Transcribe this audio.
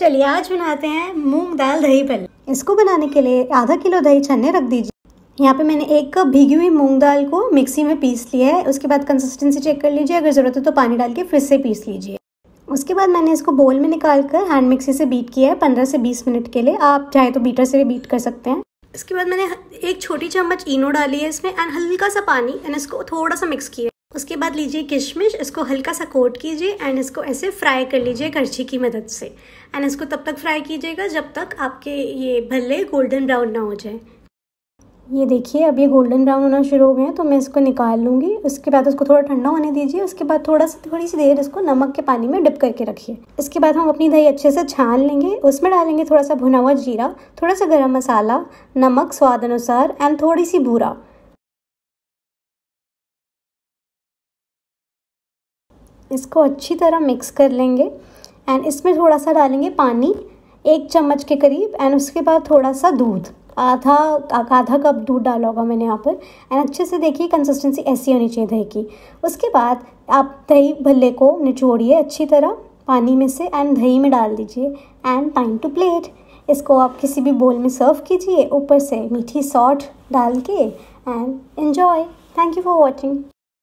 चलिए आज बनाते हैं मूंग दाल दही भल्ला। इसको बनाने के लिए आधा किलो दही छन्ने रख दीजिए। यहाँ पे मैंने 1 कप भीगी हुई मूंग दाल को मिक्सी में पीस लिया है। उसके बाद कंसिस्टेंसी चेक कर लीजिए, अगर ज़रूरत हो तो पानी डाल के फिर से पीस लीजिए। उसके बाद मैंने इसको बोल में निकाल कर हैंड मिक्सी से बीट किया है 15 से 20 मिनट के लिए। आप चाहे तो बीटर से भी बीट कर सकते हैं। इसके बाद मैंने 1 छोटी चम्मच इनो डाली है इसमें एंड हल्का सा पानी एंड इसको थोड़ा सा मिक्स किया। उसके बाद लीजिए किशमिश, इसको हल्का सा कोट कीजिए एंड इसको ऐसे फ्राई कर लीजिए करछी की मदद से एंड इसको तब तक फ्राई कीजिएगा जब तक आपके ये भल्ले गोल्डन ब्राउन ना हो जाए। ये देखिए अब ये गोल्डन ब्राउन होना शुरू हो गए हैं तो मैं इसको निकाल लूँगी। उसके बाद उसको थोड़ा ठंडा होने दीजिए। उसके बाद थोड़ी सी देर इसको नमक के पानी में डिप करके रखिए। इसके बाद हम अपनी दही अच्छे से छान लेंगे। उसमें डालेंगे थोड़ा सा भुना हुआ जीरा, थोड़ा सा गरम मसाला, नमक स्वाद अनुसार एंड थोड़ी सी बूरा। इसको अच्छी तरह मिक्स कर लेंगे एंड इसमें थोड़ा सा डालेंगे पानी 1 चम्मच के करीब एंड उसके बाद थोड़ा सा दूध, आधा कप दूध डाला होगा मैंने यहाँ पर एंड अच्छे से देखिए कंसिस्टेंसी ऐसी होनी चाहिए दही की। उसके बाद आप दही भल्ले को निचोड़िए अच्छी तरह पानी में से एंड दही में डाल दीजिए एंड टाइम टू प्लेट। इसको आप किसी भी बोल में सर्व कीजिए, ऊपर से मीठी सॉस डाल के and enjoy. Thank you for watching.